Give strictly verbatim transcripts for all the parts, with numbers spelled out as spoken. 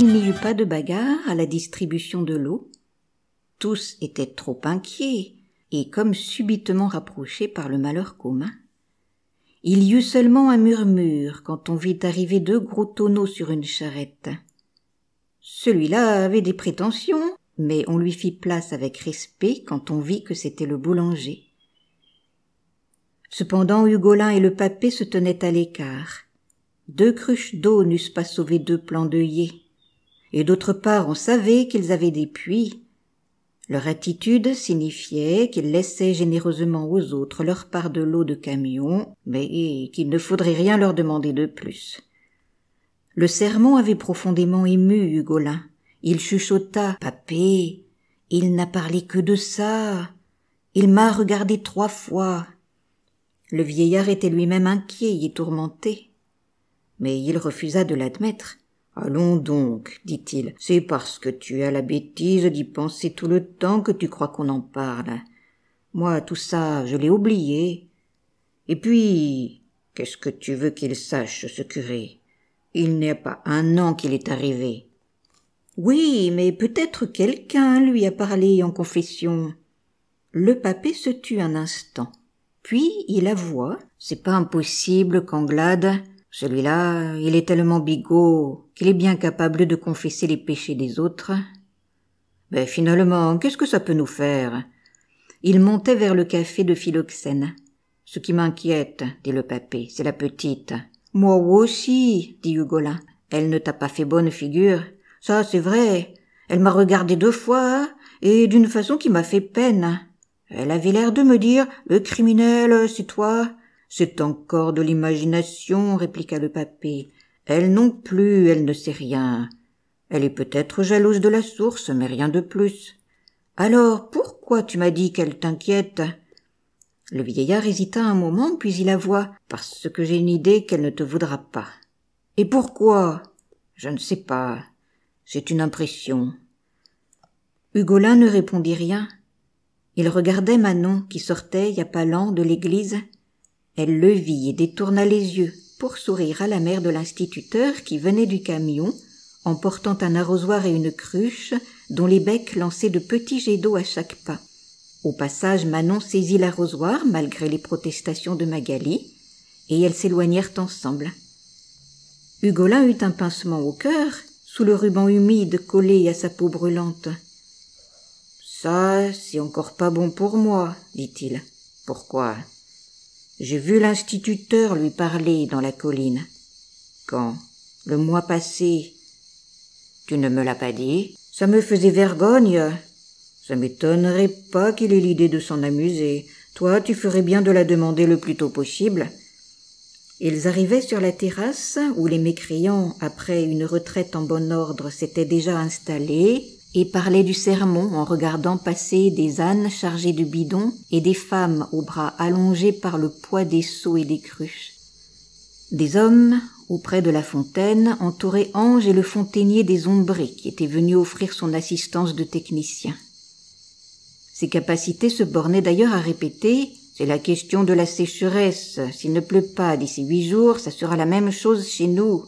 Il n'y eut pas de bagarre à la distribution de l'eau. Tous étaient trop inquiets et comme subitement rapprochés par le malheur commun. Il y eut seulement un murmure quand on vit arriver deux gros tonneaux sur une charrette. Celui-là avait des prétentions, mais on lui fit place avec respect quand on vit que c'était le boulanger. Cependant, Ugolin et le Papet se tenaient à l'écart. Deux cruches d'eau n'eussent pas sauvé deux plants d'œillets. Et d'autre part, on savait qu'ils avaient des puits. Leur attitude signifiait qu'ils laissaient généreusement aux autres leur part de l'eau de camion, mais qu'il ne faudrait rien leur demander de plus. Le sermon avait profondément ému Ugolin. Il chuchota « Papet, il n'a parlé que de ça. Il m'a regardé trois fois. » Le vieillard était lui-même inquiet et tourmenté. Mais il refusa de l'admettre. « Allons donc, dit-il, c'est parce que tu as la bêtise d'y penser tout le temps que tu crois qu'on en parle. Moi, tout ça, je l'ai oublié. Et puis, qu'est-ce que tu veux qu'il sache, ce curé? Il n'y a pas un an qu'il est arrivé. »« Oui, mais peut-être quelqu'un lui a parlé en confession. » Le Papet se tut un instant. Puis il avoua, c'est pas impossible qu'Anglade, celui-là, il est tellement bigot qu'il est bien capable de confesser les péchés des autres. Mais finalement, qu'est-ce que ça peut nous faire? Il montait vers le café de Philoxène. Ce qui m'inquiète, dit le Papet, c'est la petite. Moi aussi, dit Ugolin. Elle ne t'a pas fait bonne figure. Ça, c'est vrai. Elle m'a regardé deux fois et d'une façon qui m'a fait peine. Elle avait l'air de me dire « Le criminel, c'est toi ?» « C'est encore de l'imagination, » répliqua le Papet. « Elle non plus, elle ne sait rien. Elle est peut-être jalouse de la source, mais rien de plus. »« Alors, pourquoi tu m'as dit qu'elle t'inquiète ?» Le vieillard hésita un moment, puis il avoua. « Parce que j'ai une idée qu'elle ne te voudra pas. »« Et pourquoi ?»« Je ne sais pas. C'est une impression. » Ugolin ne répondit rien. Il regardait Manon qui sortait, y a pas lent, de l'église. Elle le vit et détourna les yeux pour sourire à la mère de l'instituteur qui venait du camion, en portant un arrosoir et une cruche dont les becs lançaient de petits jets d'eau à chaque pas. Au passage, Manon saisit l'arrosoir malgré les protestations de Magali et elles s'éloignèrent ensemble. Ugolin eut un pincement au cœur sous le ruban humide collé à sa peau brûlante. « Ça, c'est encore pas bon pour moi, » dit-il. « Pourquoi ? » ?»« J'ai vu l'instituteur lui parler dans la colline. »« Quand ? » ?»« Le mois passé. »« Tu ne me l'as pas dit ? » ?»« Ça me faisait vergogne. » »« Ça m'étonnerait pas qu'il ait l'idée de s'en amuser. Toi, tu ferais bien de la demander le plus tôt possible. » Ils arrivaient sur la terrasse où les mécréants, après une retraite en bon ordre, s'étaient déjà installés et parlait du sermon en regardant passer des ânes chargés de bidons et des femmes aux bras allongés par le poids des seaux et des cruches. Des hommes, auprès de la fontaine, entouraient Ange et le fontainier des ombrés qui était venu offrir son assistance de technicien. Ses capacités se bornaient d'ailleurs à répéter « C'est la question de la sécheresse, s'il ne pleut pas d'ici huit jours, ça sera la même chose chez nous. »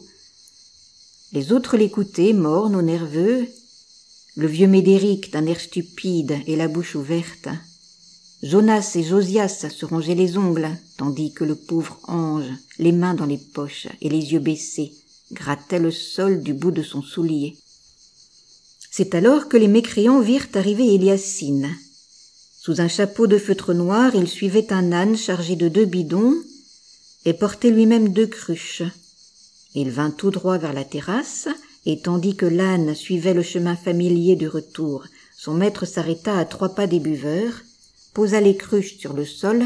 Les autres l'écoutaient, mornes ou nerveux. Le vieux Médéric d'un air stupide et la bouche ouverte. Jonas et Josias se rongeaient les ongles, tandis que le pauvre Ange, les mains dans les poches et les yeux baissés, grattait le sol du bout de son soulier. C'est alors que les mécréants virent arriver Éliacin. Sous un chapeau de feutre noir, il suivait un âne chargé de deux bidons et portait lui-même deux cruches. Il vint tout droit vers la terrasse, et tandis que l'âne suivait le chemin familier de retour, son maître s'arrêta à trois pas des buveurs, posa les cruches sur le sol,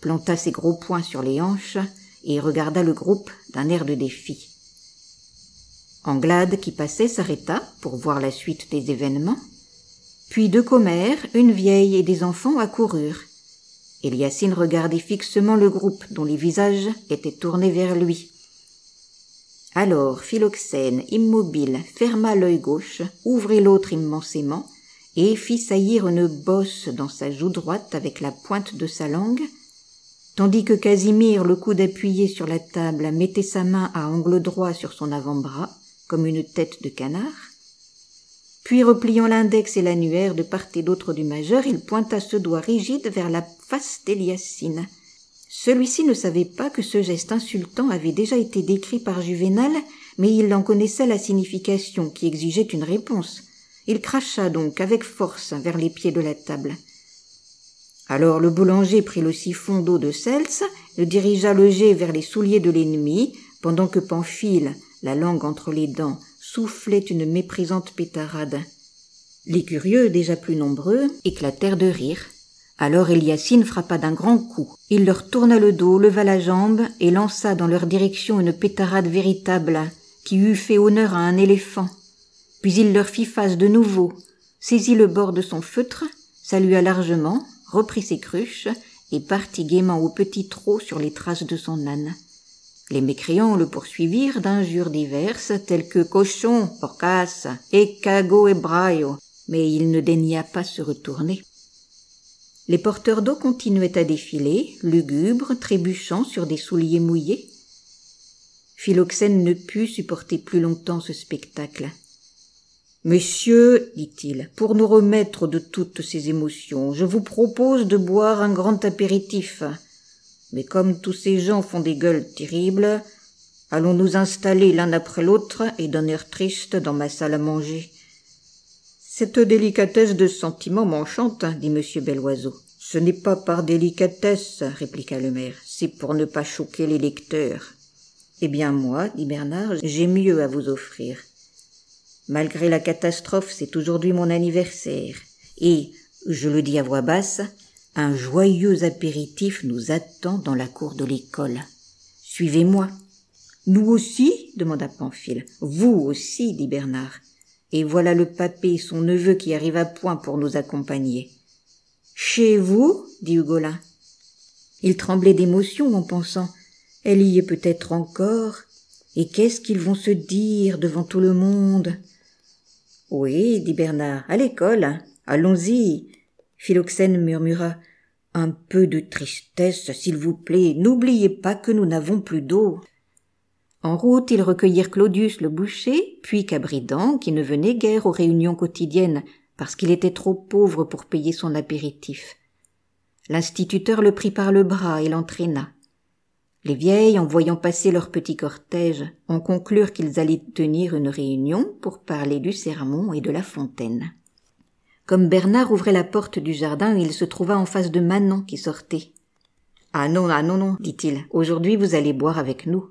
planta ses gros poings sur les hanches et regarda le groupe d'un air de défi. Anglade, qui passait, s'arrêta pour voir la suite des événements. Puis deux commères, une vieille et des enfants accoururent. Éliacin regardait fixement le groupe dont les visages étaient tournés vers lui. Alors Philoxène, immobile, ferma l'œil gauche, ouvrit l'autre immensément et fit saillir une bosse dans sa joue droite avec la pointe de sa langue, tandis que Casimir, le coude appuyé sur la table, mettait sa main à angle droit sur son avant-bras comme une tête de canard. Puis, repliant l'index et l'annuaire de part et d'autre du majeur, il pointa ce doigt rigide vers la face d'Éliacin. Celui-ci ne savait pas que ce geste insultant avait déjà été décrit par Juvénal, mais il en connaissait la signification qui exigeait une réponse. Il cracha donc avec force vers les pieds de la table. Alors le boulanger prit le siphon d'eau de Seltz, le dirigea le jet vers les souliers de l'ennemi, pendant que Pamphile, la langue entre les dents, soufflait une méprisante pétarade. Les curieux, déjà plus nombreux, éclatèrent de rire. Alors Éliacin frappa d'un grand coup. Il leur tourna le dos, leva la jambe et lança dans leur direction une pétarade véritable qui eût fait honneur à un éléphant. Puis il leur fit face de nouveau, saisit le bord de son feutre, salua largement, reprit ses cruches et partit gaiement au petit trot sur les traces de son âne. Les mécréants le poursuivirent d'injures diverses, telles que « cochon »,« porcasse » et « cago et braio », mais il ne daigna pas se retourner. Les porteurs d'eau continuaient à défiler, lugubres, trébuchant sur des souliers mouillés. Philoxène ne put supporter plus longtemps ce spectacle. « Monsieur, dit-il, pour nous remettre de toutes ces émotions, je vous propose de boire un grand apéritif. Mais comme tous ces gens font des gueules terribles, allons nous installer l'un après l'autre et d'un air triste dans ma salle à manger. » « Cette délicatesse de sentiment m'enchante, dit Monsieur Belloiseau. « Ce n'est pas par délicatesse, répliqua le maire, c'est pour ne pas choquer les lecteurs. »« Eh bien moi, dit Bernard, j'ai mieux à vous offrir. » Malgré la catastrophe, c'est aujourd'hui mon anniversaire. Et, je le dis à voix basse, un joyeux apéritif nous attend dans la cour de l'école. Suivez-moi. Nous aussi demanda Pamphile. Vous aussi, dit Bernard. Et voilà le papet et son neveu qui arrivent à point pour nous accompagner. Chez vous dit Ugolin. Il tremblait d'émotion en pensant. Elle y est peut-être encore. Et qu'est-ce qu'ils vont se dire devant tout le monde ? « Oui, dit Bernard, à l'école, allons-y. » Philoxène murmura. « Un peu de tristesse, s'il vous plaît, n'oubliez pas que nous n'avons plus d'eau. » En route, ils recueillirent Claudius le boucher, puis Cabridan, qui ne venait guère aux réunions quotidiennes, parce qu'il était trop pauvre pour payer son apéritif. L'instituteur le prit par le bras et l'entraîna. Les vieilles, en voyant passer leur petit cortège, en conclurent qu'ils allaient tenir une réunion pour parler du sermon et de la fontaine. Comme Bernard ouvrait la porte du jardin, il se trouva en face de Manon qui sortait. « Ah non, ah non, non, dit-il, aujourd'hui vous allez boire avec nous. »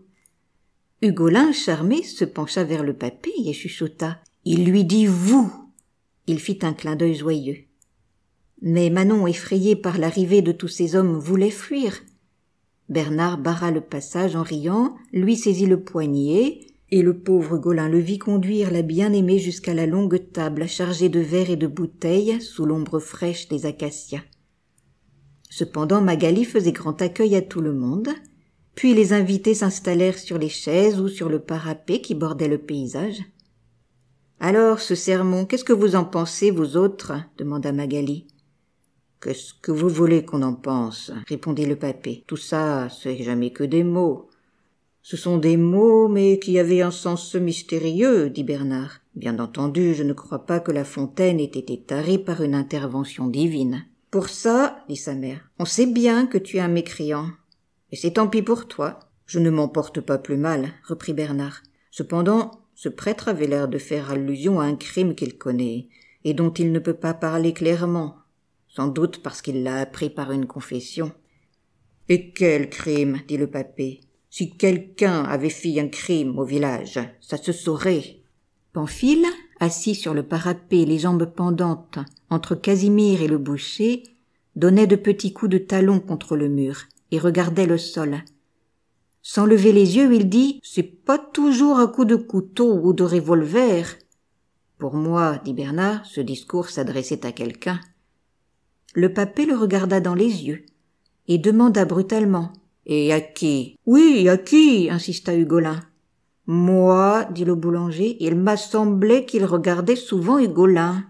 Ugolin, charmé, se pencha vers le papet et chuchota. « Il lui dit « vous ». Il fit un clin d'œil joyeux. Mais Manon, effrayée par l'arrivée de tous ces hommes, voulait fuir. Bernard barra le passage en riant, lui saisit le poignet, et le pauvre Ugolin le vit conduire la bien-aimée jusqu'à la longue table chargée de verres et de bouteilles sous l'ombre fraîche des acacias. Cependant, Magali faisait grand accueil à tout le monde, puis les invités s'installèrent sur les chaises ou sur le parapet qui bordait le paysage. « Alors, ce sermon, qu'est-ce que vous en pensez, vous autres ?» demanda Magali. « Qu'est-ce que vous voulez qu'on en pense ?» répondit le papet. « Tout ça, c'est jamais que des mots. »« Ce sont des mots, mais qui avaient un sens mystérieux, » dit Bernard. « Bien entendu, je ne crois pas que la fontaine ait été tarée par une intervention divine. »« Pour ça, » dit sa mère, « on sait bien que tu es un mécréant. Et c'est tant pis pour toi. »« Je ne m'en porte pas plus mal, » reprit Bernard. « Cependant, ce prêtre avait l'air de faire allusion à un crime qu'il connaît, et dont il ne peut pas parler clairement. » Sans doute parce qu'il l'a appris par une confession. « Et quel crime !» dit le papet. « Si quelqu'un avait fait un crime au village, ça se saurait. » Pamphile, assis sur le parapet, les jambes pendantes, entre Casimir et le boucher, donnait de petits coups de talon contre le mur et regardait le sol. Sans lever les yeux, il dit « C'est pas toujours un coup de couteau ou de revolver. »« Pour moi, dit Bernard, ce discours s'adressait à quelqu'un. » Le papet le regarda dans les yeux et demanda brutalement. « Et à qui ?»« Oui, à qui ?» insista Ugolin. « Moi, » dit le boulanger, « il m'a semblé qu'il regardait souvent Ugolin. »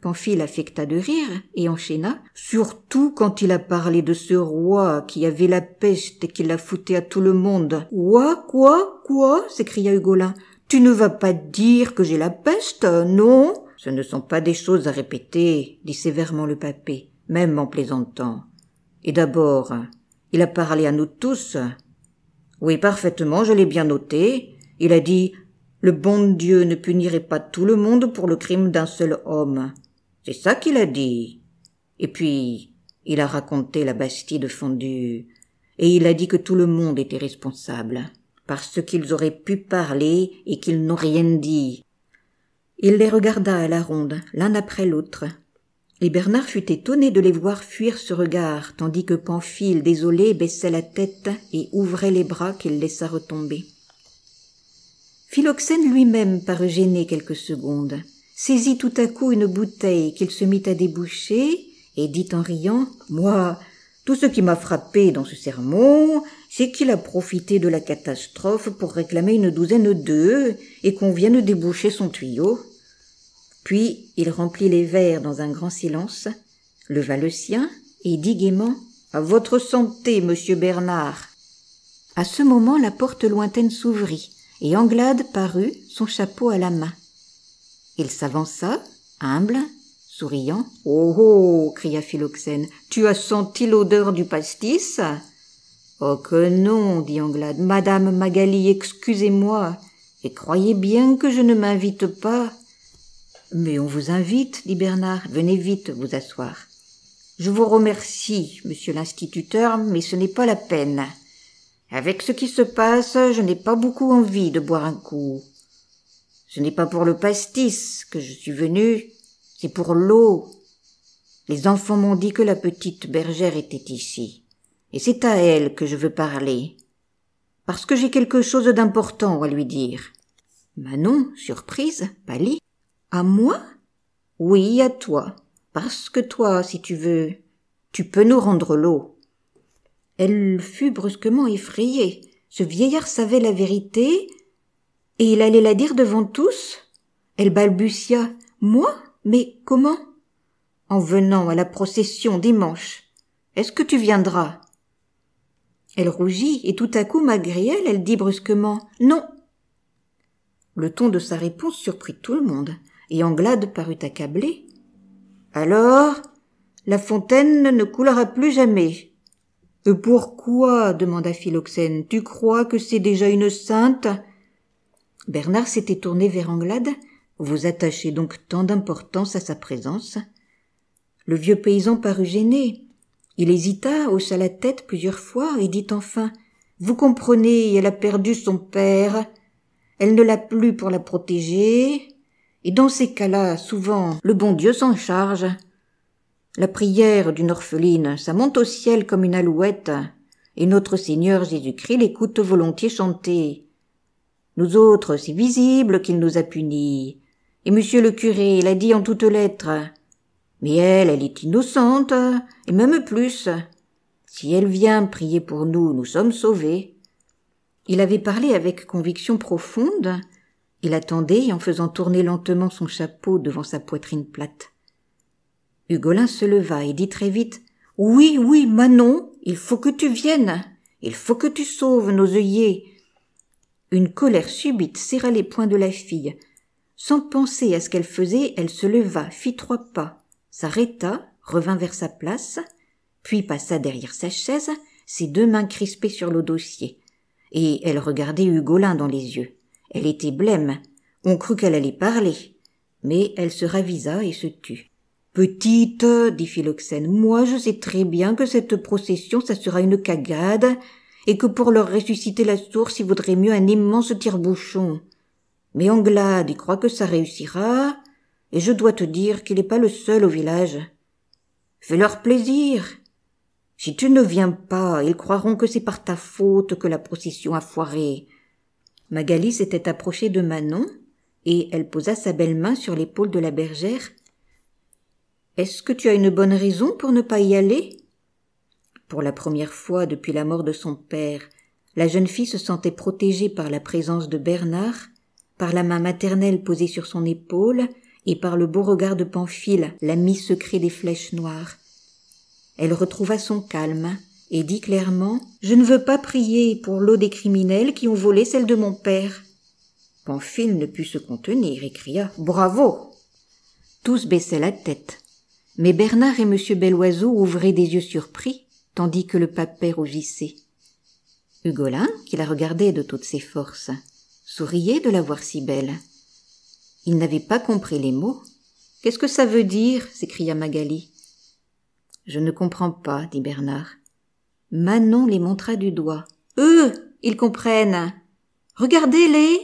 Pamphile affecta de rire et enchaîna. « Surtout quand il a parlé de ce roi qui avait la peste et qui la foutait à tout le monde. »« Ouah, quoi, quoi ?» s'écria Ugolin. Tu ne vas pas dire que j'ai la peste, non? Ce ne sont pas des choses à répéter, dit sévèrement le papet, même en plaisantant. Et d'abord, il a parlé à nous tous. Oui, parfaitement, je l'ai bien noté. Il a dit « Le bon Dieu ne punirait pas tout le monde pour le crime d'un seul homme. » C'est ça qu'il a dit. Et puis, il a raconté la Bastide fondue, et il a dit que tout le monde était responsable, parce qu'ils auraient pu parler et qu'ils n'ont rien dit. Il les regarda à la ronde, l'un après l'autre, et Bernard fut étonné de les voir fuir ce regard, tandis que Pamphile, désolé, baissait la tête et ouvrait les bras qu'il laissa retomber. Philoxène lui-même parut gêné quelques secondes, saisit tout à coup une bouteille qu'il se mit à déboucher et dit en riant « Moi, tout ce qui m'a frappé dans ce sermon, c'est qu'il a profité de la catastrophe pour réclamer une douzaine d'œufs et qu'on vienne déboucher son tuyau. » Puis il remplit les verres dans un grand silence, leva le sien et dit gaiement « À votre santé, monsieur Bernard !» À ce moment, la porte lointaine s'ouvrit et Anglade parut, son chapeau à la main. Il s'avança, humble, souriant. « Oh oh !» cria Philoxène. « Tu as senti l'odeur du pastis ?»« Oh que non !» dit Anglade. « Madame Magali, excusez-moi, et croyez bien que je ne m'invite pas. » « Mais on vous invite, dit Bernard, venez vite vous asseoir. »« Je vous remercie, monsieur l'instituteur, mais ce n'est pas la peine. Avec ce qui se passe, je n'ai pas beaucoup envie de boire un coup. Ce n'est pas pour le pastis que je suis venu, c'est pour l'eau. Les enfants m'ont dit que la petite bergère était ici, et c'est à elle que je veux parler, parce que j'ai quelque chose d'important à lui dire. » Manon, surprise, pâlit. « À moi ? » ?»« Oui, à toi, parce que toi, si tu veux, tu peux nous rendre l'eau. » Elle fut brusquement effrayée. Ce vieillard savait la vérité, et il allait la dire devant tous. Elle balbutia. « Moi ? Mais comment ?»« En venant à la procession dimanche. Est-ce que tu viendras ?» Elle rougit, et tout à coup, malgré elle, elle dit brusquement. « Non !» Le ton de sa réponse surprit tout le monde. Et Anglade parut accablée. « Alors, la fontaine ne coulera plus jamais. »« Et pourquoi ?» demanda Philoxène. « Tu crois que c'est déjà une sainte ?» Bernard s'était tourné vers Anglade. « Vous attachez donc tant d'importance à sa présence ?» Le vieux paysan parut gêné. Il hésita, hocha la tête plusieurs fois et dit enfin « Vous comprenez, elle a perdu son père. Elle ne l'a plus pour la protéger. » Et dans ces cas-là, souvent, le bon Dieu s'en charge. La prière d'une orpheline, ça monte au ciel comme une alouette, et notre Seigneur Jésus-Christ l'écoute volontiers chanter. Nous autres, c'est visible qu'il nous a punis. Et monsieur le curé l'a dit en toutes lettres. Mais elle, elle est innocente, et même plus. Si elle vient prier pour nous, nous sommes sauvés. Il avait parlé avec conviction profonde. Il attendait en faisant tourner lentement son chapeau devant sa poitrine plate. Ugolin se leva et dit très vite « Oui, oui, Manon, il faut que tu viennes, il faut que tu sauves nos œillets. » Une colère subite serra les poings de la fille. Sans penser à ce qu'elle faisait, elle se leva, fit trois pas, s'arrêta, revint vers sa place, puis passa derrière sa chaise, ses deux mains crispées sur le dossier, et elle regardait Ugolin dans les yeux. Elle était blême, on crut qu'elle allait parler, mais elle se ravisa et se tut. « Petite, dit Philoxène, moi je sais très bien que cette procession, ça sera une cagade, et que pour leur ressusciter la source, il vaudrait mieux un immense tire-bouchon. Mais Anglade, il croit que ça réussira, et je dois te dire qu'il n'est pas le seul au village. Fais-leur plaisir. Si tu ne viens pas, ils croiront que c'est par ta faute que la procession a foiré. » Magali s'était approchée de Manon, et elle posa sa belle main sur l'épaule de la bergère. « Est-ce que tu as une bonne raison pour ne pas y aller ?» Pour la première fois depuis la mort de son père, la jeune fille se sentait protégée par la présence de Bernard, par la main maternelle posée sur son épaule, et par le beau regard de Pamphile, l'ami secret des flèches noires. Elle retrouva son calme, et dit clairement « Je ne veux pas prier pour l'eau des criminels qui ont volé celle de mon père. » Pamphile ne put se contenir et cria « Bravo !» Tous baissaient la tête, mais Bernard et Monsieur Belloiseau ouvraient des yeux surpris, tandis que le Papet rougissait. Ugolin, qui la regardait de toutes ses forces, souriait de la voir si belle. Il n'avait pas compris les mots. « Qu'est-ce que ça veut dire ?» s'écria Magali. « Je ne comprends pas, » dit Bernard. Manon les montra du doigt. « Eux, ils comprennent. Regardez-les.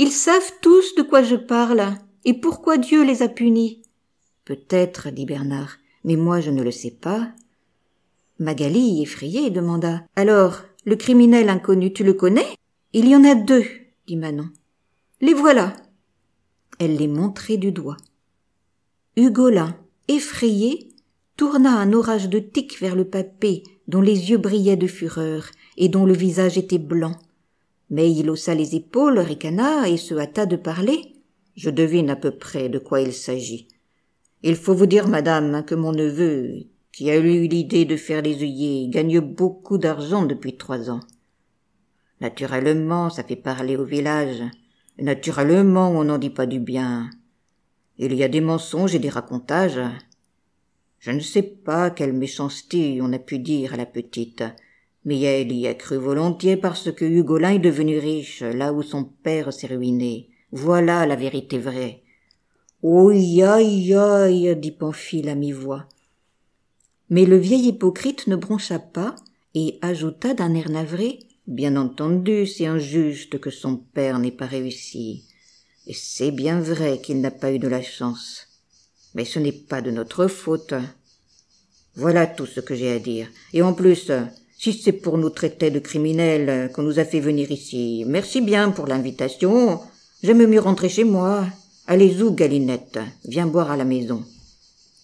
Ils savent tous de quoi je parle et pourquoi Dieu les a punis. »« Peut-être, » dit Bernard, « mais moi je ne le sais pas. » Magali, effrayée, demanda. « Alors, le criminel inconnu, tu le connais ?»« Il y en a deux, » dit Manon. « Les voilà. » Elle les montrait du doigt. Ugolin, effrayé, tourna un orage de tiques vers le Papet, dont les yeux brillaient de fureur et dont le visage était blanc. Mais il haussa les épaules, ricana et se hâta de parler. « Je devine à peu près de quoi il s'agit. Il faut vous dire, madame, que mon neveu, qui a eu l'idée de faire les œillets, gagne beaucoup d'argent depuis trois ans. Naturellement, ça fait parler au village. Naturellement, on n'en dit pas du bien. Il y a des mensonges et des racontages. Je ne sais pas quelle méchanceté on a pu dire à la petite, mais elle y a cru volontiers parce que Ugolin est devenu riche, là où son père s'est ruiné. Voilà la vérité vraie. » « Oui, aïe, aïe !» dit Pamphile à mi-voix. Mais le vieil hypocrite ne broncha pas et ajouta d'un air navré. « Bien entendu, c'est injuste que son père n'ait pas réussi. » Et c'est bien vrai qu'il n'a pas eu de la chance. Mais ce n'est pas de notre faute. Voilà tout ce que j'ai à dire. Et en plus, si c'est pour nous traiter de criminels qu'on nous a fait venir ici, merci bien pour l'invitation. J'aime mieux rentrer chez moi. Allez-vous, Galinette, viens boire à la maison. »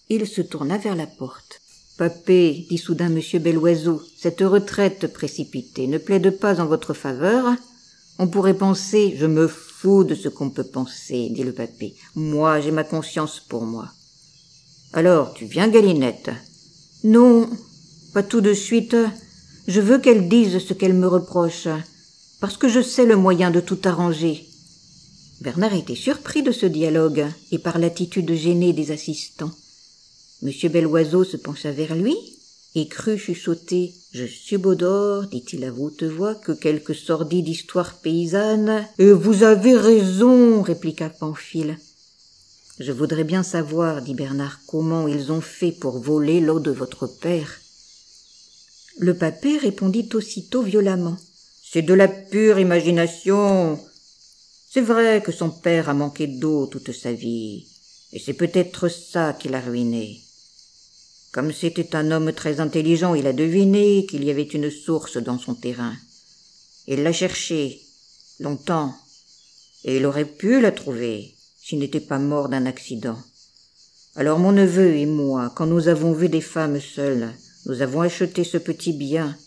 Il se tourna vers la porte. « Papet, dit soudain Monsieur Belloiseau, cette retraite précipitée ne plaide pas en votre faveur. On pourrait penser, je me fous de ce qu'on peut penser, dit le Papet. Moi, j'ai ma conscience pour moi. Alors, tu viens, Galinette? Non, pas tout de suite. Je veux qu'elle dise ce qu'elle me reproche, parce que je sais le moyen de tout arranger. » Bernard était surpris de ce dialogue et par l'attitude gênée des assistants. Monsieur Belloiseau se pencha vers lui et crut chuchoter. « Je subodore, dit-il à haute voix, que quelque sordide histoire paysanne. »« Et vous avez raison, répliqua Pamphile. »« Je voudrais bien savoir, dit Bernard, comment ils ont fait pour voler l'eau de votre père. » Le Papet répondit aussitôt violemment. « C'est de la pure imagination. C'est vrai que son père a manqué d'eau toute sa vie, et c'est peut-être ça qui l'a ruiné. » Comme c'était un homme très intelligent, il a deviné qu'il y avait une source dans son terrain. Il l'a cherchée, longtemps, et il aurait pu la trouver s'il n'était pas mort d'un accident. Alors mon neveu et moi, quand nous avons vu des femmes seules, nous avons acheté ce petit bien,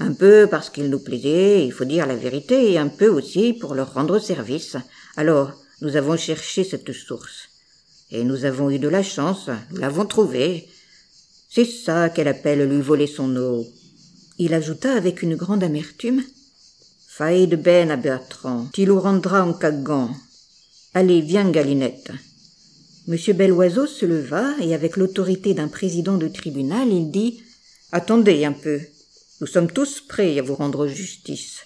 un peu parce qu'il nous plaisait, il faut dire la vérité, et un peu aussi pour leur rendre service. Alors nous avons cherché cette source, et nous avons eu de la chance, nous l'avons trouvée. C'est ça qu'elle appelle lui voler son eau. » Il ajouta avec une grande amertume. « Faille de ben à Bertrand, tu le rendras en cagant. Allez, viens, Galinette. » Monsieur Belloiseau se leva et avec l'autorité d'un président de tribunal, il dit « Attendez un peu, nous sommes tous prêts à vous rendre justice.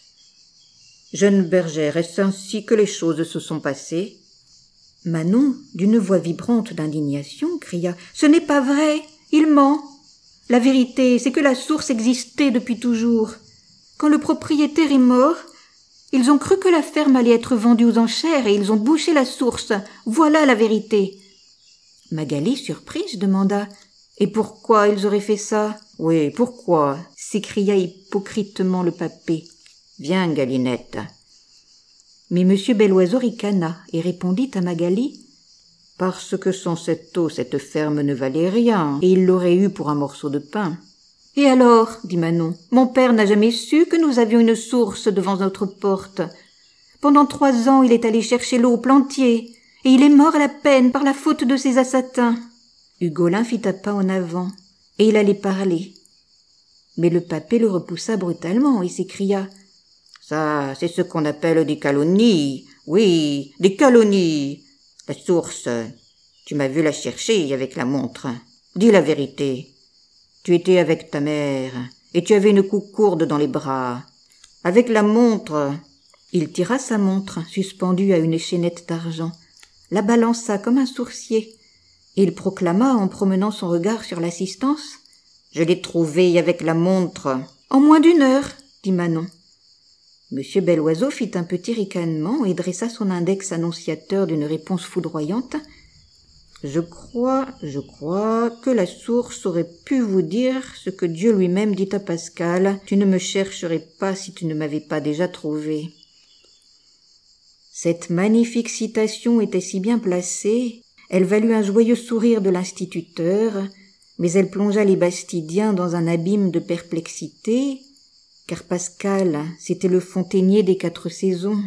Jeune bergère, est-ce ainsi que les choses se sont passées ?» Manon, d'une voix vibrante d'indignation, cria « Ce n'est pas vrai !» « Il ment. La vérité, c'est que la source existait depuis toujours. Quand le propriétaire est mort, ils ont cru que la ferme allait être vendue aux enchères et ils ont bouché la source. Voilà la vérité. » Magali, surprise, demanda « Et pourquoi ils auraient fait ça ?»« Oui, pourquoi ?» s'écria hypocritement le Papet. « Viens, Galinette. » Mais Monsieur Belloiseau ricana et répondit à Magali. « Parce que sans cette eau, cette ferme ne valait rien, et il l'aurait eue pour un morceau de pain. »« Et alors, » dit Manon, « mon père n'a jamais su que nous avions une source devant notre porte. Pendant trois ans, il est allé chercher l'eau au plantier, et il est mort à la peine par la faute de ses assatins. » Ugolin fit un pas en avant, et il allait parler. Mais le Papet le repoussa brutalement et s'écria « Ça, c'est ce qu'on appelle des calomnies. Oui, des calomnies. La source, tu m'as vu la chercher avec la montre. Dis la vérité. Tu étais avec ta mère, et tu avais une coucourde dans les bras. Avec la montre... Il tira sa montre, suspendue à une chaînette d'argent, la balança comme un sourcier, et il proclama, en promenant son regard sur l'assistance, « Je l'ai trouvée avec la montre. »« En moins d'une heure, » dit Manon. Monsieur Belloiseau fit un petit ricanement et dressa son index annonciateur d'une réponse foudroyante. « Je crois, je crois que la source aurait pu vous dire ce que Dieu lui-même dit à Pascal. Tu ne me chercherais pas si tu ne m'avais pas déjà trouvé. » Cette magnifique citation était si bien placée, elle valut un joyeux sourire de l'instituteur, mais elle plongea les Bastidiens dans un abîme de perplexité, car Pascal, c'était le fontainier des quatre saisons.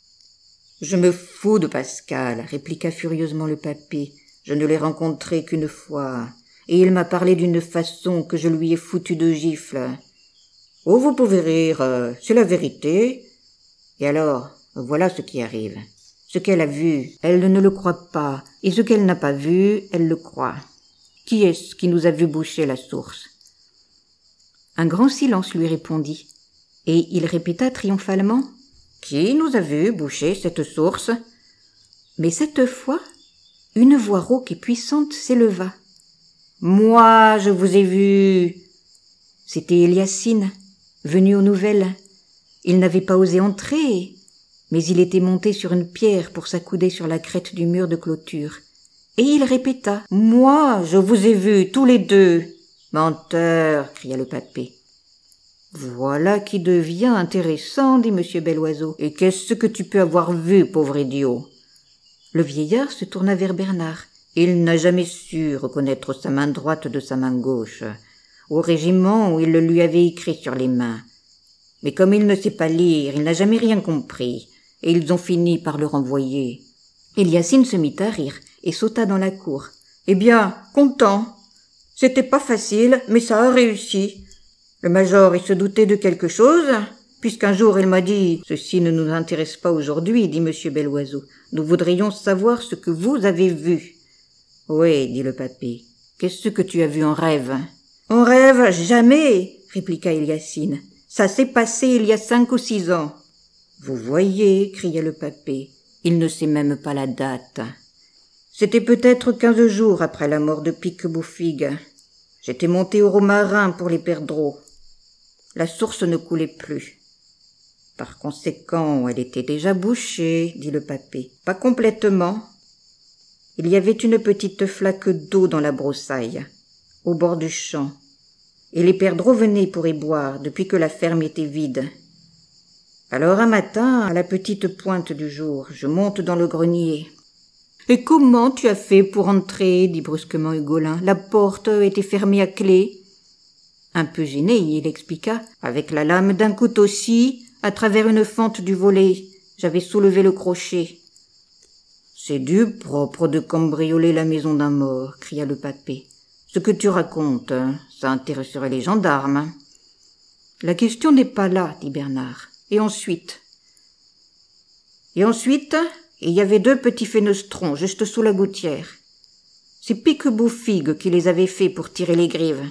« Je me fous de Pascal, » répliqua furieusement le papet. « Je ne l'ai rencontré qu'une fois, et il m'a parlé d'une façon que je lui ai foutu de gifle. « Oh, vous pouvez rire, c'est la vérité. » Et alors ? Voilà ce qui arrive. Ce qu'elle a vu, elle ne le croit pas, et ce qu'elle n'a pas vu, elle le croit. Qui est-ce qui nous a vu boucher la source ? » Un grand silence lui répondit, et il répéta triomphalement, « Qui nous a vu boucher cette source ?» Mais cette fois, une voix rauque et puissante s'éleva. « Moi, je vous ai vu !» C'était Éliacin, venu aux nouvelles. Il n'avait pas osé entrer, mais il était monté sur une pierre pour s'accouder sur la crête du mur de clôture. Et il répéta, « Moi, je vous ai vus, tous les deux !»« Menteur !» cria le papet. « Voilà qui devient intéressant, » dit Monsieur Belloiseau. « Et qu'est-ce que tu peux avoir vu, pauvre idiot ?» Le vieillard se tourna vers Bernard. « Il n'a jamais su reconnaître sa main droite de sa main gauche, au régiment où il le lui avait écrit sur les mains. Mais comme il ne sait pas lire, il n'a jamais rien compris. » Et ils ont fini par le renvoyer. » Éliacin se mit à rire et sauta dans la cour. « Eh bien, content. C'était pas facile, mais ça a réussi. Le major, il se doutait de quelque chose, puisqu'un jour il m'a dit « Ceci ne nous intéresse pas aujourd'hui, » dit Monsieur Belloiseau. « Nous voudrions savoir ce que vous avez vu. » « Oui, » dit le papet. « Qu'est-ce que tu as vu en rêve ?»« En rêve, jamais !» répliqua Éliacin. « Ça s'est passé il y a cinq ou six ans. » « Vous voyez, » cria le papet, « il ne sait même pas la date. C'était peut-être quinze jours après la mort de Pique-Bouffigue. J'étais monté au romarin pour les perdreaux. La source ne coulait plus. Par conséquent, elle était déjà bouchée, dit le papet. Pas complètement. Il y avait une petite flaque d'eau dans la broussaille, au bord du champ, et les perdreaux venaient pour y boire depuis que la ferme était vide. Alors un matin, à la petite pointe du jour, je monte dans le grenier. « Et comment tu as fait pour entrer ?» dit brusquement Ugolin. « La porte était fermée à clé. » Un peu gêné, il expliqua. « Avec la lame d'un couteau scie, à travers une fente du volet, j'avais soulevé le crochet. »« C'est du propre de cambrioler la maison d'un mort, » cria le papet. « Ce que tu racontes, ça intéresserait les gendarmes. »« La question n'est pas là, » dit Bernard. Et ensuite, et ensuite, il y avait deux petits fénestrons juste sous la gouttière. C'est Pique-Bouffigue qui les avait faits pour tirer les grives.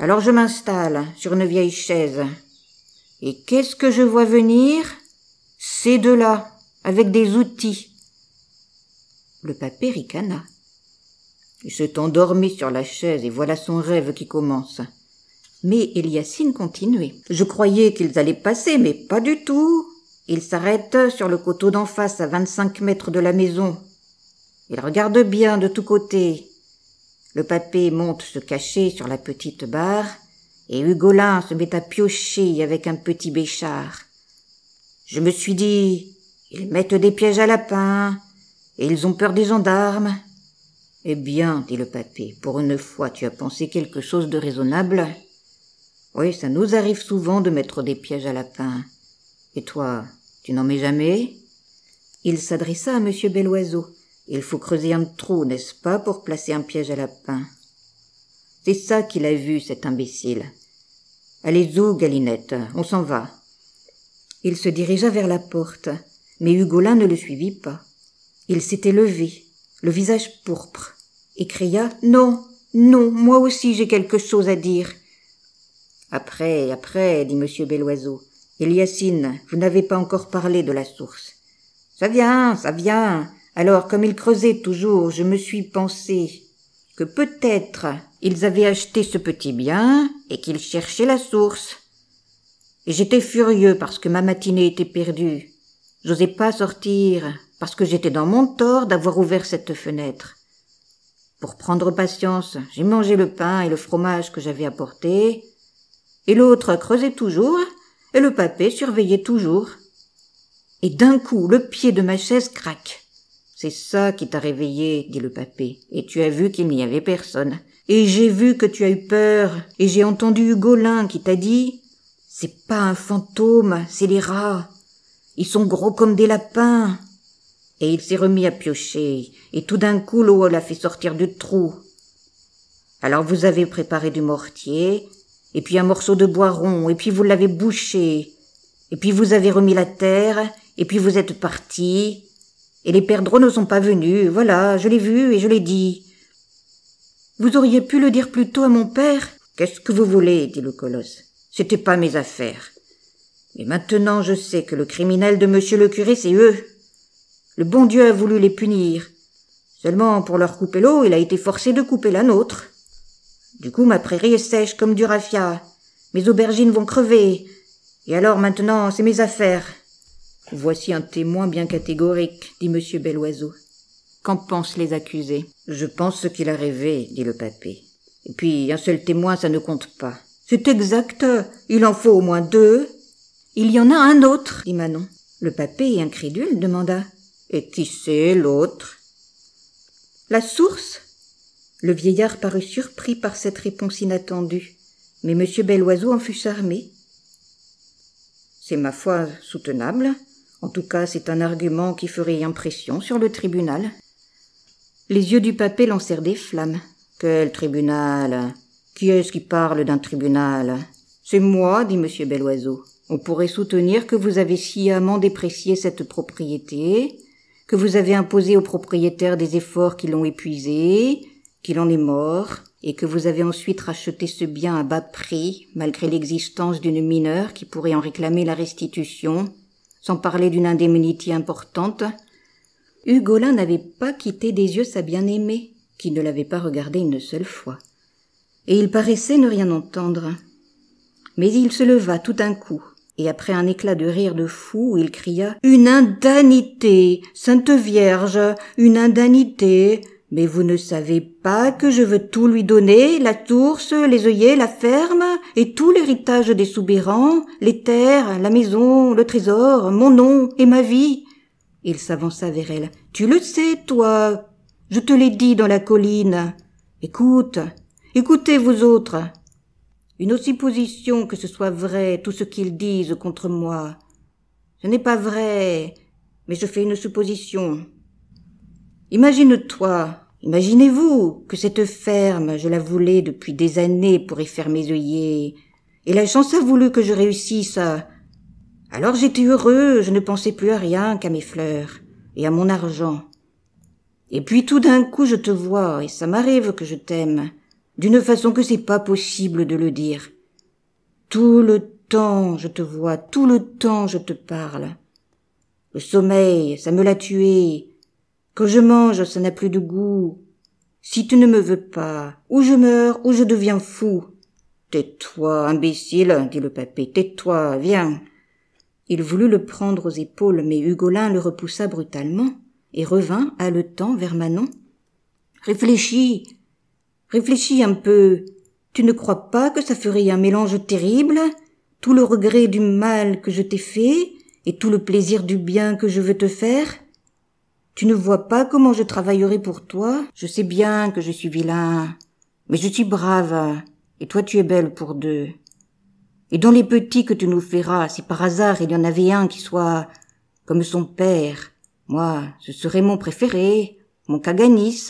Alors je m'installe sur une vieille chaise. Et qu'est-ce que je vois venir? Ces deux-là, avec des outils. » Le papet ricana. Il s'est endormi sur la chaise et voilà son rêve qui commence. Mais Éliacin continuait. « Je croyais qu'ils allaient passer, mais pas du tout. Ils s'arrêtent sur le coteau d'en face à vingt-cinq mètres de la maison. Ils regardent bien de tous côtés. Le papet monte se cacher sur la petite barre et Ugolin se met à piocher avec un petit béchard. Je me suis dit, ils mettent des pièges à lapins et ils ont peur des gendarmes. » « Eh bien, dit le papet, pour une fois tu as pensé quelque chose de raisonnable. » « Oui, ça nous arrive souvent de mettre des pièges à lapins. Et toi, tu n'en mets jamais ?» Il s'adressa à Monsieur Belloiseau. « Il faut creuser un trou, n'est-ce pas, pour placer un piège à lapin. » C'est ça qu'il a vu, cet imbécile. « Allez-y, Galinette, on s'en va. » Il se dirigea vers la porte, mais Ugolin ne le suivit pas. Il s'était levé, le visage pourpre, et cria « Non, non, moi aussi j'ai quelque chose à dire. »« Après, après, dit Monsieur Belloiseau, Éliacin, vous n'avez pas encore parlé de la source. »« Ça vient, ça vient. Alors, comme ils creusaient toujours, je me suis pensé que peut-être ils avaient acheté ce petit bien et qu'ils cherchaient la source. » Et j'étais furieux parce que ma matinée était perdue. J'osais pas sortir parce que j'étais dans mon tort d'avoir ouvert cette fenêtre. Pour prendre patience, j'ai mangé le pain et le fromage que j'avais apporté, et l'autre creusait toujours, et le papet surveillait toujours. Et d'un coup, le pied de ma chaise craque. « C'est ça qui t'a réveillé, dit le papet, et tu as vu qu'il n'y avait personne. Et j'ai vu que tu as eu peur, et j'ai entendu Ugolin qui t'a dit... « C'est pas un fantôme, c'est les rats. Ils sont gros comme des lapins. » Et il s'est remis à piocher, et tout d'un coup l'eau l'a fait sortir du trou. Alors vous avez préparé du mortier, et puis un morceau de bois rond, et puis vous l'avez bouché, et puis vous avez remis la terre, et puis vous êtes partis, et les perdreaux ne sont pas venus, voilà, je l'ai vu et je l'ai dit. « Vous auriez pu le dire plus tôt à mon père ? » « Qu'est-ce que vous voulez ? » dit le colosse. « C'était pas mes affaires. Mais maintenant je sais que le criminel de monsieur le curé, c'est eux. Le bon Dieu a voulu les punir. Seulement, pour leur couper l'eau, il a été forcé de couper la nôtre. Du coup, ma prairie est sèche comme du raffia. Mes aubergines vont crever. Et alors, maintenant, c'est mes affaires. » « Voici un témoin bien catégorique, » dit monsieur Belloiseau. « Qu'en pensent les accusés ?»« Je pense ce qu'il a rêvé, » dit le papet. « Et puis, un seul témoin, ça ne compte pas. » « C'est exact, il en faut au moins deux. »« Il y en a un autre, » dit Manon. Le papet, incrédule, demanda. « Et qui c'est l'autre ?»« La source ?» Le vieillard parut surpris par cette réponse inattendue, mais Monsieur Belloiseau en fut charmé. « C'est ma foi soutenable. En tout cas, c'est un argument qui ferait impression sur le tribunal. » Les yeux du papet lancèrent des flammes. « Quel tribunal ?» « Qui est-ce qui parle d'un tribunal ?»« C'est moi, » dit Monsieur Belloiseau. « On pourrait soutenir que vous avez sciemment déprécié cette propriété, que vous avez imposé au propriétaire des efforts qui l'ont épuisé, qu'il en est mort, et que vous avez ensuite racheté ce bien à bas prix, malgré l'existence d'une mineure qui pourrait en réclamer la restitution, sans parler d'une indemnité importante. » Ugolin n'avait pas quitté des yeux sa bien-aimée, qui ne l'avait pas regardée une seule fois. Et il paraissait ne rien entendre. Mais il se leva tout d'un coup, et après un éclat de rire de fou, il cria « Une indignité, Sainte Vierge, une indignité! Mais vous ne savez pas que je veux tout lui donner, la tourse, les œillets, la ferme, et tout l'héritage des soubérans, les terres, la maison, le trésor, mon nom et ma vie !» Il s'avança vers elle. « Tu le sais, toi, je te l'ai dit dans la colline. Écoute !» « Écoutez, vous autres, une aussi position que ce soit vrai tout ce qu'ils disent contre moi. Ce n'est pas vrai, mais je fais une supposition. Imagine-toi, imaginez-vous que cette ferme, je la voulais depuis des années pour y faire mes œillets, et la chance a voulu que je réussisse. Alors j'étais heureux, je ne pensais plus à rien qu'à mes fleurs et à mon argent. Et puis tout d'un coup je te vois, et ça m'arrive que je t'aime. » D'une façon que c'est pas possible de le dire. Tout le temps je te vois, tout le temps je te parle. Le sommeil, ça me l'a tué. Quand je mange, ça n'a plus de goût. Si tu ne me veux pas, ou je meurs, ou je deviens fou. Tais-toi, imbécile, dit le papet, tais-toi, viens. Il voulut le prendre aux épaules, mais Ugolin le repoussa brutalement, et revint, haletant, vers Manon. Réfléchis. Réfléchis un peu. Tu ne crois pas que ça ferait un mélange terrible? Tout le regret du mal que je t'ai fait et tout le plaisir du bien que je veux te faire? Tu ne vois pas comment je travaillerai pour toi? Je sais bien que je suis vilain, mais je suis brave, et toi tu es belle pour deux. Et dans les petits que tu nous feras, si par hasard il y en avait un qui soit comme son père, moi, ce serait mon préféré, mon Caganis,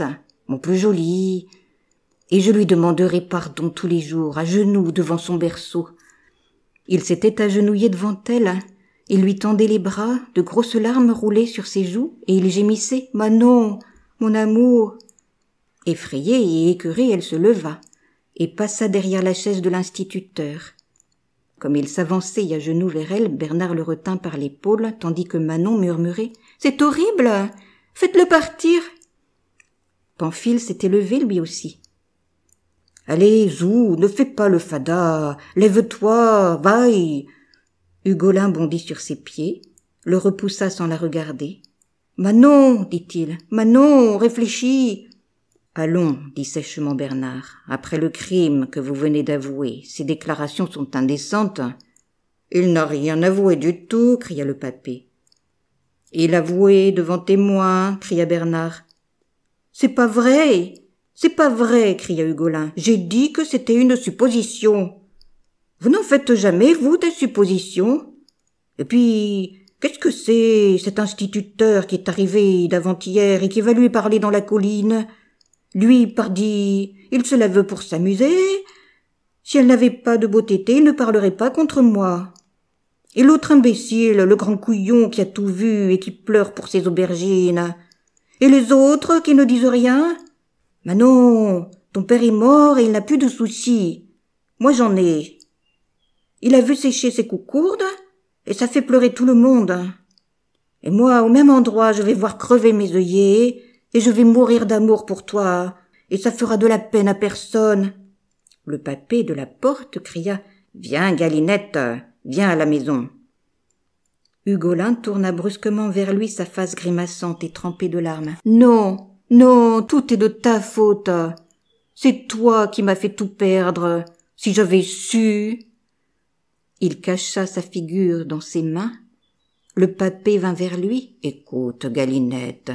mon plus joli... Et je lui demanderai pardon tous les jours, à genoux devant son berceau. Il s'était agenouillé devant elle, Il lui tendait les bras, de grosses larmes roulaient sur ses joues, et il gémissait « Manon, mon amour !» Effrayée et écœurée, elle se leva et passa derrière la chaise de l'instituteur. Comme il s'avançait à genoux vers elle, Bernard le retint par l'épaule, tandis que Manon murmurait « C'est horrible! Faites-le partir !» Pamphile s'était levé lui aussi. « Allez, joue, ne fais pas le fada, lève-toi, vaille !» Ugolin bondit sur ses pieds, le repoussa sans la regarder. « Manon !» dit-il, « Manon, réfléchis !» « Allons, » dit sèchement Bernard, « après le crime que vous venez d'avouer, ces déclarations sont indécentes. »« Il n'a rien avoué du tout, » cria le papet. « Il avouait devant témoins, » cria Bernard. « C'est pas vrai, c'est pas vrai, » cria Ugolin. « J'ai dit que c'était une supposition. »« Vous n'en faites jamais, vous, des suppositions. »« Et puis, qu'est-ce que c'est, cet instituteur qui est arrivé d'avant-hier et qui va lui parler dans la colline ? » Lui, pardi, il se la veut pour s'amuser. Si elle n'avait pas de beau tété, il ne parlerait pas contre moi. Et l'autre imbécile, le grand couillon qui a tout vu et qui pleure pour ses aubergines. Et les autres qui ne disent rien ? Manon, ton père est mort et il n'a plus de soucis. Moi j'en ai. Il a vu sécher ses coucourdes et ça fait pleurer tout le monde. Et moi, au même endroit, je vais voir crever mes œillets. Et je vais mourir d'amour pour toi, et ça fera de la peine à personne. » Le papet de la porte cria « Viens, Galinette, viens à la maison. » Ugolin tourna brusquement vers lui sa face grimaçante et trempée de larmes. « Non, non, tout est de ta faute. C'est toi qui m'as fait tout perdre. Si j'avais su... » Il cacha sa figure dans ses mains. Le papet vint vers lui. « Écoute, Galinette... »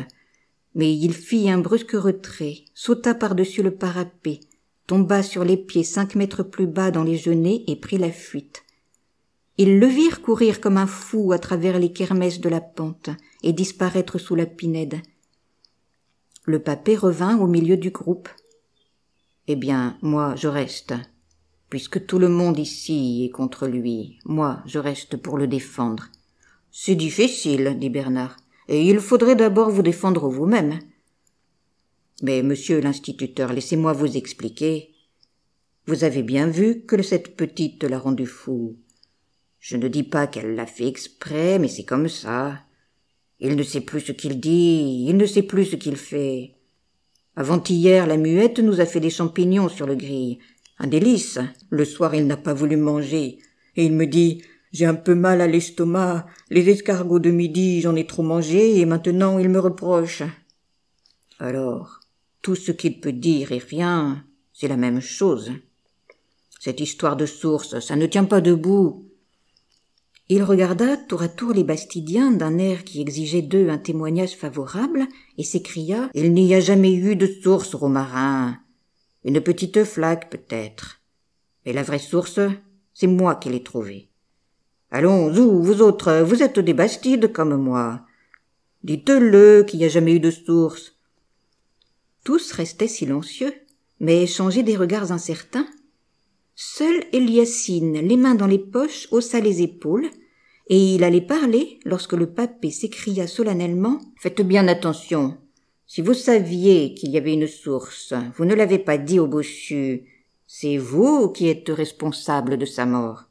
Mais il fit un brusque retrait, sauta par-dessus le parapet, tomba sur les pieds cinq mètres plus bas dans les genêts et prit la fuite. Ils le virent courir comme un fou à travers les kermesses de la pente et disparaître sous la pinède. Le papet revint au milieu du groupe. « Eh bien, moi, je reste. Puisque tout le monde ici est contre lui, moi, je reste pour le défendre. »« C'est difficile, » dit Bernard. « Et il faudrait d'abord vous défendre vous-même. »« Mais, monsieur l'instituteur, laissez-moi vous expliquer. Vous avez bien vu que cette petite l'a rendu fou. Je ne dis pas qu'elle l'a fait exprès, mais c'est comme ça. Il ne sait plus ce qu'il dit, il ne sait plus ce qu'il fait. Avant-hier, la muette nous a fait des champignons sur le gril. Un délice. Le soir, il n'a pas voulu manger, et il me dit... « J'ai un peu mal à l'estomac, les escargots de midi, j'en ai trop mangé, et maintenant il me reproche. » Alors, tout ce qu'il peut dire et rien, c'est la même chose. Cette histoire de source, ça ne tient pas debout. » Il regarda tour à tour les Bastidiens d'un air qui exigeait d'eux un témoignage favorable, et s'écria « Il n'y a jamais eu de source, Romarin. Une petite flaque, peut-être. Mais la vraie source, c'est moi qui l'ai trouvée. » « Allons, zou, vous autres, vous êtes des Bastides comme moi. Dites-le qu'il n'y a jamais eu de source. » Tous restaient silencieux, mais échangeaient des regards incertains. Seul Éliacin, les mains dans les poches, haussa les épaules, et il allait parler lorsque le papet s'écria solennellement « Faites bien attention. Si vous saviez qu'il y avait une source, vous ne l'avez pas dit au bossu. C'est vous qui êtes responsable de sa mort. »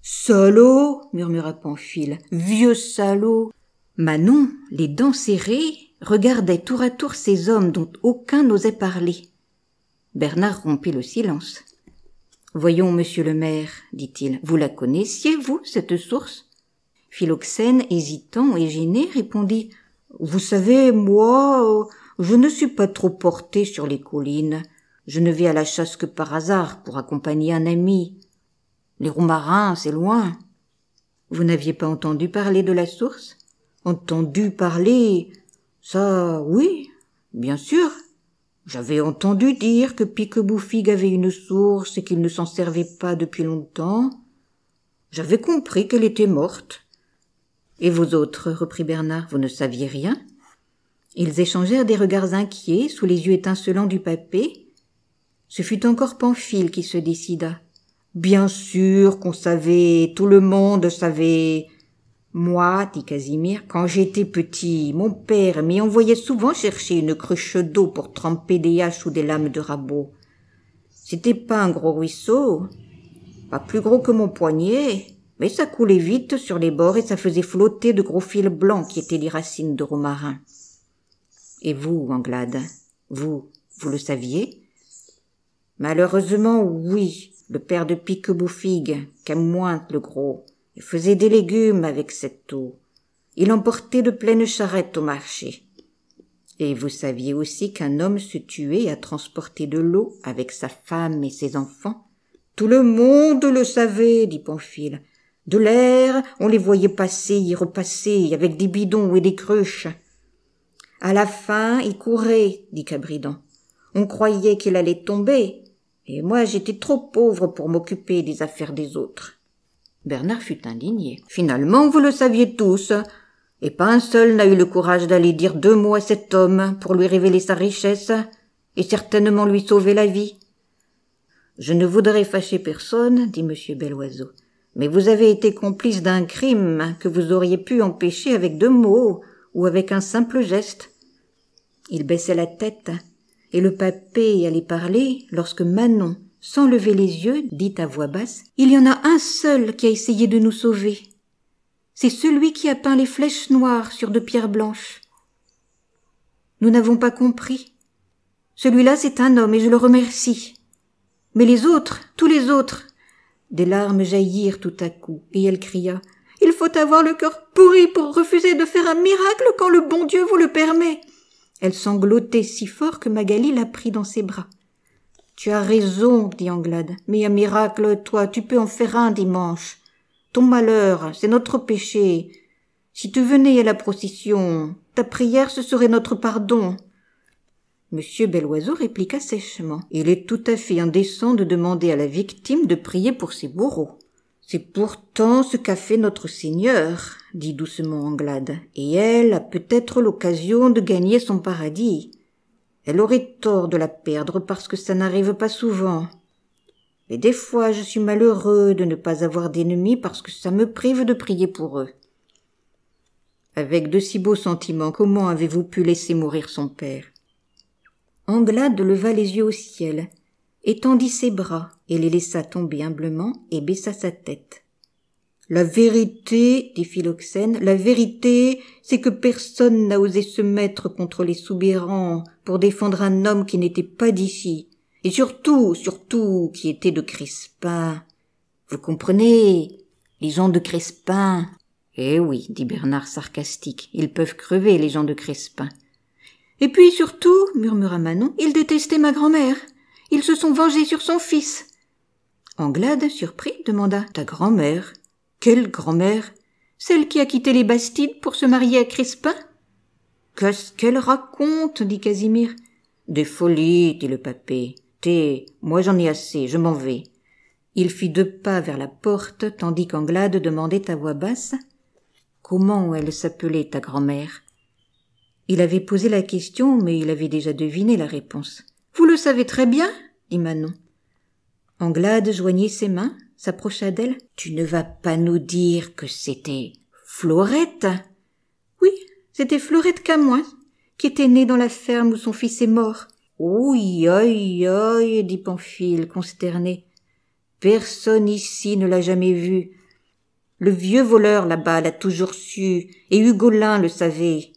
« Salaud !» murmura Pamphile. « Vieux salaud !» Manon, les dents serrées, regardait tour à tour ces hommes dont aucun n'osait parler. Bernard rompit le silence. « Voyons, monsieur le maire, » dit-il, « vous la connaissiez, vous, cette source ?» Philoxène, hésitant et gêné, répondit « Vous savez, moi, je ne suis pas trop porté sur les collines. Je ne vais à la chasse que par hasard pour accompagner un ami. » « Les Romarins, c'est loin. Vous n'aviez pas entendu parler de la source ?»« Entendu parler ? Ça, oui, bien sûr. J'avais entendu dire que Pique-Bouffigue avait une source et qu'il ne s'en servait pas depuis longtemps. J'avais compris qu'elle était morte. »« Et vous autres, » reprit Bernard, « vous ne saviez rien ?» Ils échangèrent des regards inquiets sous les yeux étincelants du papet. Ce fut encore Pamphile qui se décida. « Bien sûr qu'on savait, tout le monde savait. « Moi, dit Casimir, quand j'étais petit, mon père m'y envoyait souvent chercher une cruche d'eau pour tremper des haches ou des lames de rabot. C'était pas un gros ruisseau, pas plus gros que mon poignet, mais ça coulait vite sur les bords et ça faisait flotter de gros fils blancs qui étaient les racines de romarin. Et vous, Anglade, vous, vous le saviez ? Malheureusement, oui, le père de Pique-Bouffigue, Camoins le gros. Il faisait des légumes avec cette eau. Il emportait de pleines charrettes au marché. Et vous saviez aussi qu'un homme se tuait à transporter de l'eau avec sa femme et ses enfants. Tout le monde le savait, dit Pamphile. De l'air, on les voyait passer et repasser avec des bidons et des cruches. À la fin, il courait, dit Cabridan. On croyait qu'il allait tomber. Et moi, j'étais trop pauvre pour m'occuper des affaires des autres. Bernard fut indigné. « Finalement, vous le saviez tous, et pas un seul n'a eu le courage d'aller dire deux mots à cet homme pour lui révéler sa richesse et certainement lui sauver la vie. »« Je ne voudrais fâcher personne, dit Monsieur Belloiseau, mais vous avez été complice d'un crime que vous auriez pu empêcher avec deux mots ou avec un simple geste. » Il baissait la tête, et le papet allait parler lorsque Manon, sans lever les yeux, dit à voix basse, « Il y en a un seul qui a essayé de nous sauver. C'est celui qui a peint les flèches noires sur de pierres blanches. Nous n'avons pas compris. Celui-là, c'est un homme, et je le remercie. Mais les autres, tous les autres !» Des larmes jaillirent tout à coup, et elle cria, « Il faut avoir le cœur pourri pour refuser de faire un miracle quand le bon Dieu vous le permet !» Elle sanglotait si fort que Magali la prit dans ses bras. « Tu as raison, dit Anglade, mais un miracle, toi, tu peux en faire un dimanche. Ton malheur, c'est notre péché. Si tu venais à la procession, ta prière, ce serait notre pardon. » Monsieur Belloiseau répliqua sèchement. « Il est tout à fait indécent de demander à la victime de prier pour ses bourreaux. C'est pourtant ce qu'a fait notre Seigneur, dit doucement Anglade, et elle a peut-être l'occasion de gagner son paradis. » Elle aurait tort de la perdre parce que ça n'arrive pas souvent. Et des fois, je suis malheureux de ne pas avoir d'ennemis parce que ça me prive de prier pour eux. Avec de si beaux sentiments, comment avez-vous pu laisser mourir son père ? » Anglade leva les yeux au ciel, étendit ses bras et les laissa tomber humblement et baissa sa tête. « La vérité, dit Philoxène, la vérité, c'est que personne n'a osé se mettre contre les soubérants pour défendre un homme qui n'était pas d'ici, et surtout, surtout, qui était de Crespin. Vous comprenez, les gens de Crespin. » « Eh oui, dit Bernard sarcastique, ils peuvent crever, les gens de Crespin. »« Et puis surtout, murmura Manon, ils détestaient ma grand-mère. Ils se sont vengés sur son fils. » Anglade, surpris, demanda « Ta grand-mère ?» « Quelle grand-mère ? Celle qui a quitté les Bastides pour se marier à Crespin ?»« Qu'est-ce qu'elle raconte ?» dit Casimir. « Des folies, dit le papet. « T'es, moi j'en ai assez, je m'en vais. » Il fit deux pas vers la porte, tandis qu'Anglade demandait à voix basse « Comment elle s'appelait ta grand-mère ?» Il avait posé la question, mais il avait déjà deviné la réponse. « Vous le savez très bien ?» dit Manon. Anglade joignit ses mains, s'approcha d'elle. « Tu ne vas pas nous dire que c'était Florette ?»« Oui, c'était Florette Camoin, qui était née dans la ferme où son fils est mort. »« Oui, aïe, aïe, dit Pamphile, consterné. « Personne ici ne l'a jamais vue. Le vieux voleur là-bas l'a toujours su, et Ugolin le savait. »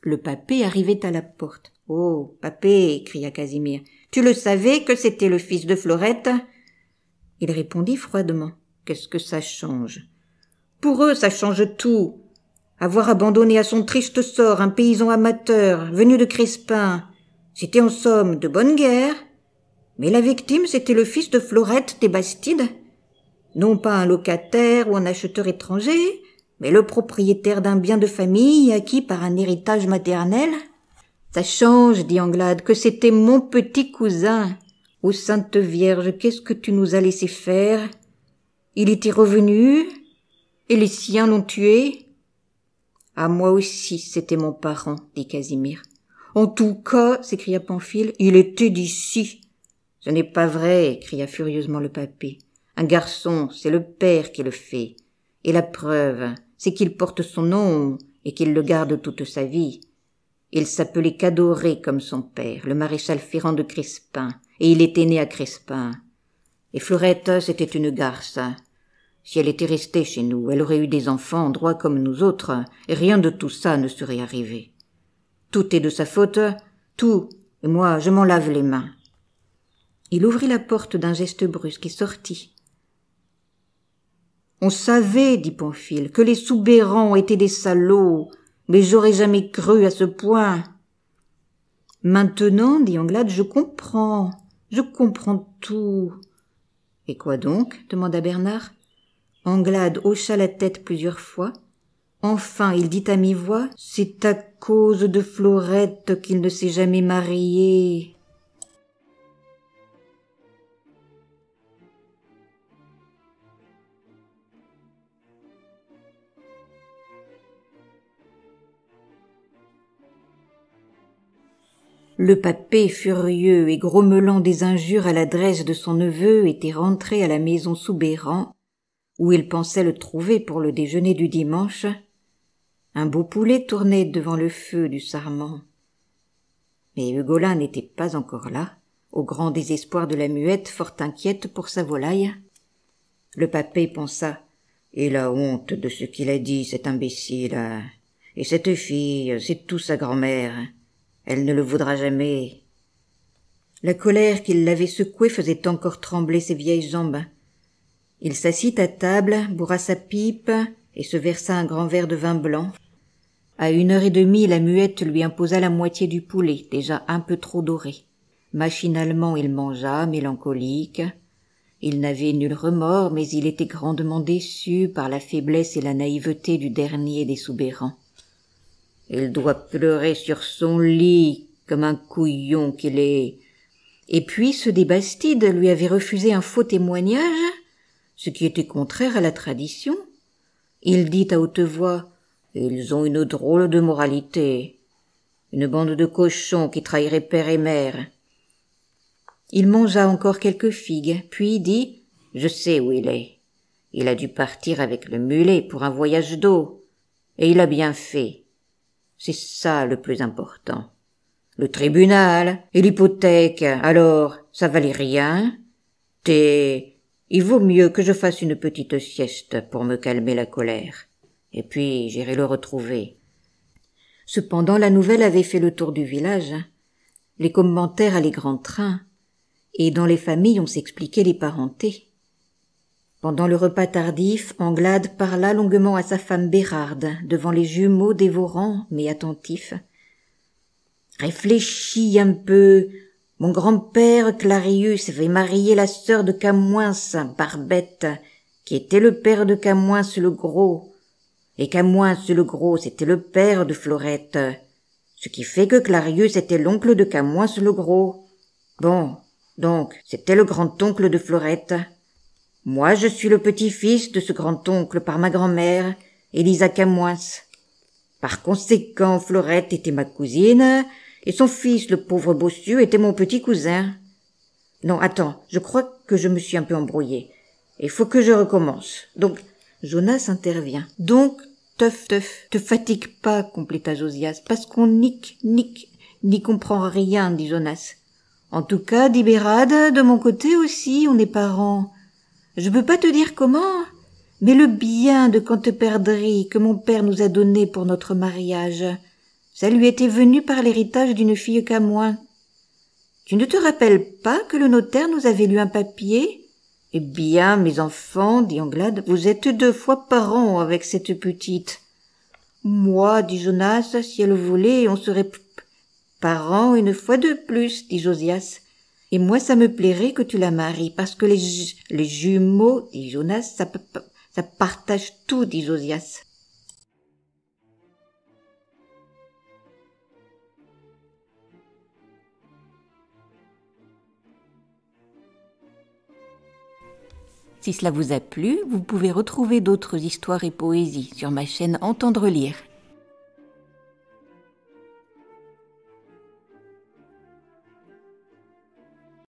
Le papet arrivait à la porte. « Oh, papet !» cria Casimir. « Tu le savais que c'était le fils de Florette ?» Il répondit froidement. « Qu'est-ce que ça change ? Pour eux, ça change tout. Avoir abandonné à son triste sort un paysan amateur venu de Crespin, c'était en somme de bonne guerre. Mais la victime, c'était le fils de Florette des Bastides. Non pas un locataire ou un acheteur étranger, mais le propriétaire d'un bien de famille acquis par un héritage maternel. « Ça change, dit Anglade, que c'était mon petit cousin. » « Ô Sainte Vierge, qu'est-ce que tu nous as laissé faire ? Il était revenu, et les siens l'ont tué. »« Ah, moi aussi, c'était mon parent, » dit Casimir. « En tout cas, » s'écria Pamphile, « il était d'ici. »« Ce n'est pas vrai, » cria furieusement le papet. « Un garçon, c'est le père qui le fait. Et la preuve, c'est qu'il porte son nom et qu'il le garde toute sa vie. Il s'appelait Cadoré comme son père, le maréchal Ferrand de Crespin, et il était né à Crespin. Et Florette, c'était une garce. Si elle était restée chez nous, elle aurait eu des enfants, droits comme nous autres, et rien de tout ça ne serait arrivé. Tout est de sa faute, tout, et moi, je m'en lave les mains. » Il ouvrit la porte d'un geste brusque et sortit. « On savait, dit Pamphile, que les soubérants étaient des salauds, mais j'aurais jamais cru à ce point. »« Maintenant, dit Anglade, je comprends, je comprends tout. »« Et quoi donc ? » demanda Bernard. Anglade hocha la tête plusieurs fois. Enfin, il dit à mi-voix, « C'est à cause de Florette qu'il ne s'est jamais marié. » Le Papet, furieux et grommelant des injures à l'adresse de son neveu, était rentré à la maison Soubéran, où il pensait le trouver pour le déjeuner du dimanche. Un beau poulet tournait devant le feu du sarment. Mais Ugolin n'était pas encore là, au grand désespoir de la Muette, fort inquiète pour sa volaille. Le Papet pensa « Et la honte de ce qu'il a dit, cet imbécile, et cette fille, c'est tout sa grand-mère. » Elle ne le voudra jamais. » La colère qui l'avait secoué faisait encore trembler ses vieilles jambes. Il s'assit à table, bourra sa pipe et se versa un grand verre de vin blanc. À une heure et demie, la Muette lui imposa la moitié du poulet, déjà un peu trop doré. Machinalement, il mangea, mélancolique. Il n'avait nul remords, mais il était grandement déçu par la faiblesse et la naïveté du dernier des soubérans. « Il doit pleurer sur son lit, comme un couillon qu'il est. » Et puis, ceux des Bastides lui avaient refusé un faux témoignage, ce qui était contraire à la tradition. Il dit à haute voix, « Ils ont une drôle de moralité, une bande de cochons qui trahiraient père et mère. » Il mangea encore quelques figues, puis dit, « Je sais où il est. Il a dû partir avec le mulet pour un voyage d'eau, et il a bien fait. » C'est ça le plus important. Le tribunal et l'hypothèque, alors, ça valait rien. T'es... Il vaut mieux que je fasse une petite sieste pour me calmer la colère. Et puis, j'irai le retrouver. » Cependant, la nouvelle avait fait le tour du village. Les commentaires allaient grand train. Et dans les familles, on s'expliquait les parentés. Pendant le repas tardif, Anglade parla longuement à sa femme Bérarde, devant les jumeaux dévorants mais attentifs. « Réfléchis un peu. Mon grand-père Clarius avait marié la sœur de Camoins, Barbette, qui était le père de Camoins le Gros. Et Camoins le Gros, c'était le père de Florette. Ce qui fait que Clarius était l'oncle de Camoins le Gros. Bon, donc, c'était le grand-oncle de Florette. » « Moi, je suis le petit-fils de ce grand-oncle par ma grand-mère, Élisa Camoins. Par conséquent, Florette était ma cousine, et son fils, le pauvre bossu, était mon petit-cousin. Non, attends, je crois que je me suis un peu embrouillée. Il faut que je recommence. » Donc, Jonas intervient. « Donc, teuf, teuf, te fatigue pas, compléta Josias, parce qu'on nique, nique, n'y comprend rien, dit Jonas. En tout cas, dit Bérarde, de mon côté aussi, on est parents. Je peux pas te dire comment, mais le bien de Canteperderie que mon père nous a donné pour notre mariage, ça lui était venu par l'héritage d'une fille Camoin. Tu ne te rappelles pas que le notaire nous avait lu un papier? Eh bien, mes enfants, dit Anglade, vous êtes deux fois parents avec cette petite. Moi, dit Jonas, si elle voulait, on serait parents une fois de plus, dit Josias. Et moi, ça me plairait que tu la maries, parce que les, ju les jumeaux, dit Jonas, ça, ça partage tout, dit Josias. Si cela vous a plu, vous pouvez retrouver d'autres histoires et poésies sur ma chaîne Entendre Lire.